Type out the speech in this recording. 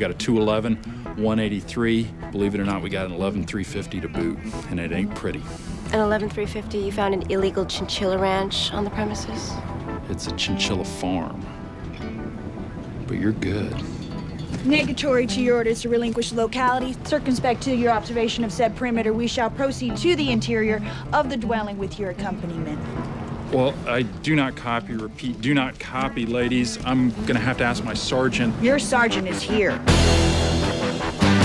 got a 211, 183. Believe it or not, we got an 11-350 to boot, and it ain't pretty. An 11-350, you found an illegal chinchilla ranch on the premises? It's a chinchilla farm. But you're good. Negatory to your orders to relinquish locality, circumspect to your observation of said perimeter, we shall proceed to the interior of the dwelling with your accompaniment. Well, I do not copy, repeat, do not copy, ladies. I'm gonna have to ask my sergeant. Your sergeant is here.